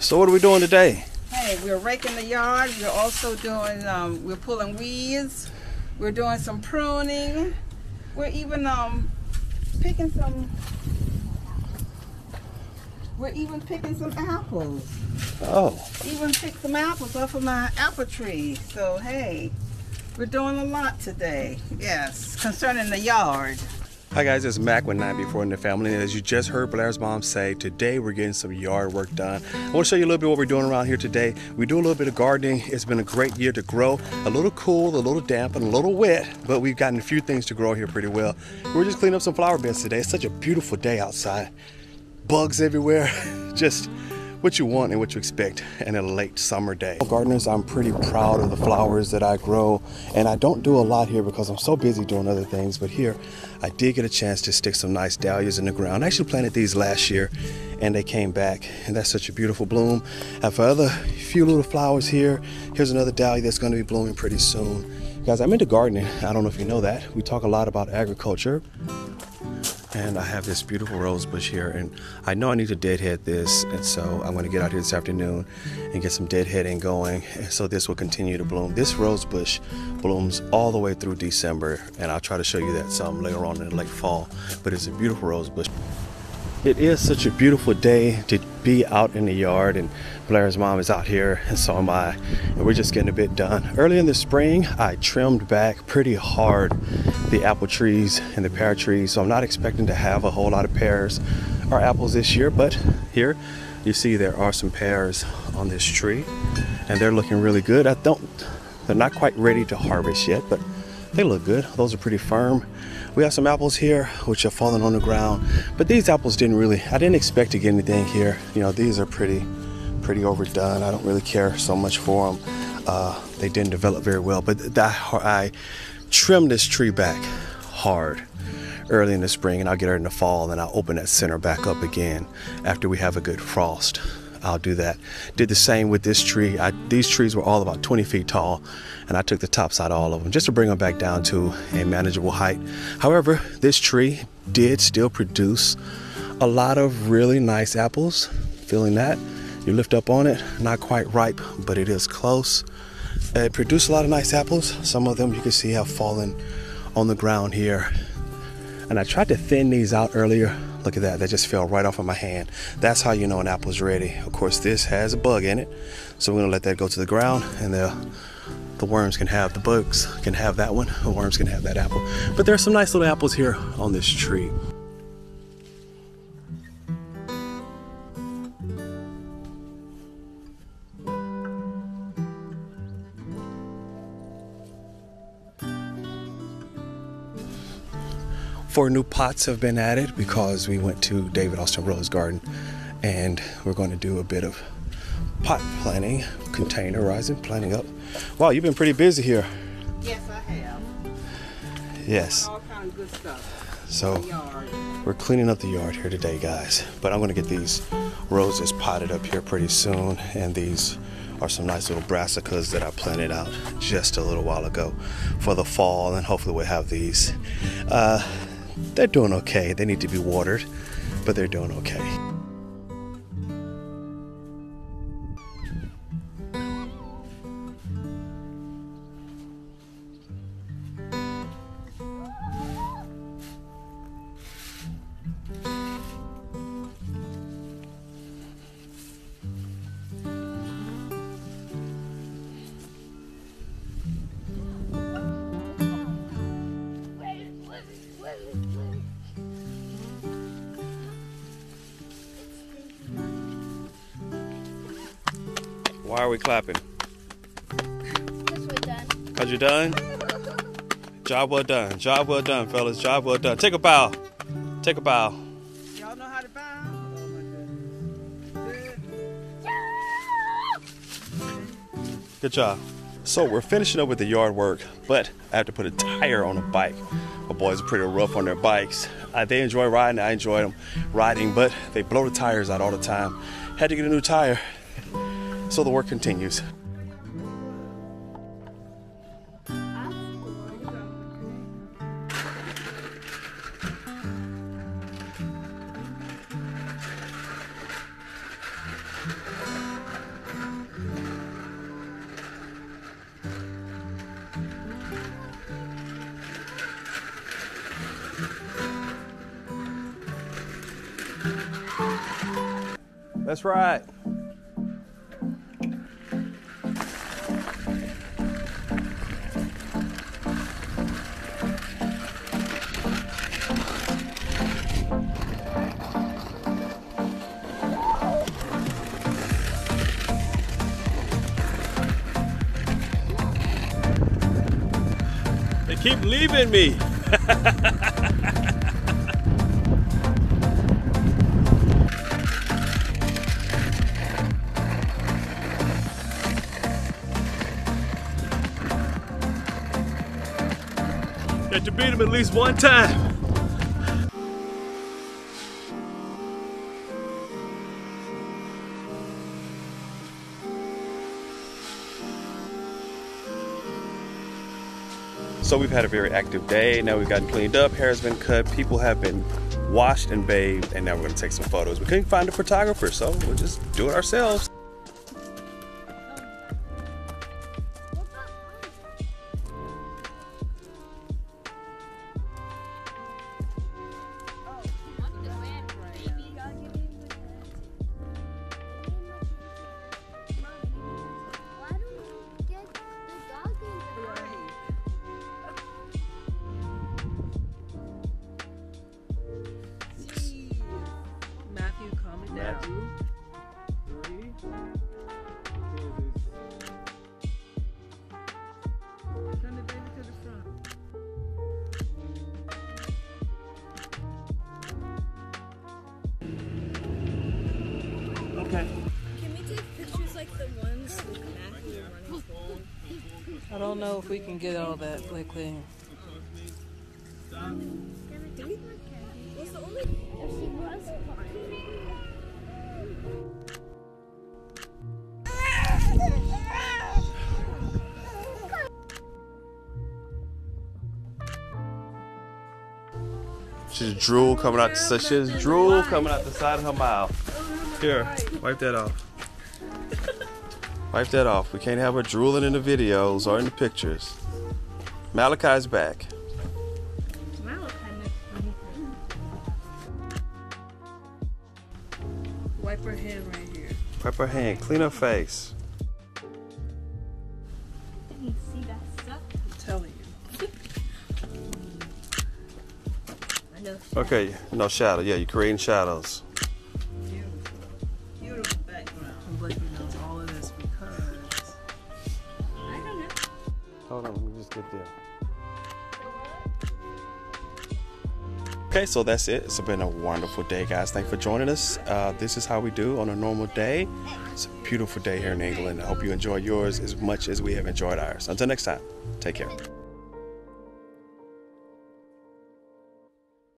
So what are we doing today? Hey, we're raking the yard. We're also doing, we're pulling weeds. We're doing some pruning. We're even picking some. We're even picking some apples. Oh. Even picked some apples off of my apple tree. So hey, we're doing a lot today. Yes, concerning the yard. Hi guys, it's Mac with 9B4M The Family, and as you just heard Blair's mom say, today we're getting some yard work done. I want to show you a little bit what we're doing around here today. We do a little bit of gardening. It's been a great year to grow. A little cool, a little damp, and a little wet, but we've gotten a few things to grow here pretty well. We're just cleaning up some flower beds today. It's such a beautiful day outside. Bugs everywhere, just what you want and what you expect in a late summer day. Gardeners, I'm pretty proud of the flowers that I grow, and I don't do a lot here because I'm so busy doing other things, but here I did get a chance to stick some nice dahlias in the ground. I actually planted these last year and they came back, and that's such a beautiful bloom. And for other few little flowers here, here's another dahlia that's going to be blooming pretty soon. Guys, I'm into gardening. I don't know if you know that. We talk a lot about agriculture. And I have this beautiful rose bush here, and I know I need to deadhead this, and so I'm going to get out here this afternoon and get some deadheading going, and so this will continue to bloom. This rose bush blooms all the way through December, and I'll try to show you that some later on in the late fall, but it's a beautiful rose bush. It is such a beautiful day to be out in the yard, and Blair's mom is out here, and so am I, and we're just getting a bit done. Early in the spring, I trimmed back pretty hard the apple trees and the pear trees, so I'm not expecting to have a whole lot of pears or apples this year, but here you see there are some pears on this tree, and they're looking really good. They're not quite ready to harvest yet, but they look good. Those are pretty firm. We have some apples here which are falling on the ground, but these apples I didn't expect to get anything here. You know, these are pretty overdone. I don't really care so much for them. They didn't develop very well, but I trimmed this tree back hard early in the spring, and I'll get her in the fall, and I'll open that center back up again after we have a good frost. I'll do that. Did the same with this tree. These trees were all about 20 feet tall, and I took the tops out of all of them just to bring them back down to a manageable height. However, this tree did still produce a lot of really nice apples. Feeling that. You lift up on it, not quite ripe, but it is close. It produced a lot of nice apples. Some of them you can see have fallen on the ground here. And I tried to thin these out earlier. Look at that, that just fell right off of my hand. That's how you know an apple's ready. Of course, this has a bug in it, so we're gonna let that go to the ground, and the worms can have, the bugs can have that one, the worms can have that apple. But there are some nice little apples here on this tree. Four new pots have been added because we went to David Austin Rose Garden, and we're going to do a bit of pot planting, containerizing, planting up. Wow, you've been pretty busy here. Yes, I have. Yes. All kind of good stuff. So we're cleaning up the yard here today, guys. But I'm going to get these roses potted up here pretty soon, and these are some nice little brassicas that I planted out just a little while ago for the fall, and hopefully we'll have these. They're doing okay. They need to be watered, but they're doing okay. Why are we clapping? Because we're done. Because you're done? Job well done. Job well done, fellas. Job well done. Take a bow. Take a bow. Y'all know how to bow? Oh my goodness. Good job. So we're finishing up with the yard work, but I have to put a tire on a bike. My boys are pretty rough on their bikes. They enjoy riding. I enjoy them riding, but they blow the tires out all the time. Had to get a new tire. So the work continues. That's right. They keep leaving me. Got to beat him at least one time. So we've had a very active day. Now we've gotten cleaned up, hair's been cut, people have been washed and bathed, and now we're gonna take some photos. We couldn't find a photographer, so we'll just do it ourselves. Okay. Can we take pictures like the ones with Matthew running gold? I don't know if we can get all that quickly. She's drool coming out. So she has drool coming out the side of her mouth. Here, wipe that off. Wipe that off. We can't have her drooling in the videos or in the pictures. Malachi's back. Malachi Wipe her hand right here. Wipe her hand. Clean her face. Didn't see that stuff. I'm telling you. I know. Okay, no shadow. Yeah, you're creating shadows. Hold on, let me just get there. Okay, so that's it. It's been a wonderful day, guys. Thanks for joining us. This is how we do on a normal day. It's a beautiful day here in England. I hope you enjoy yours as much as we have enjoyed ours. Until next time, take care.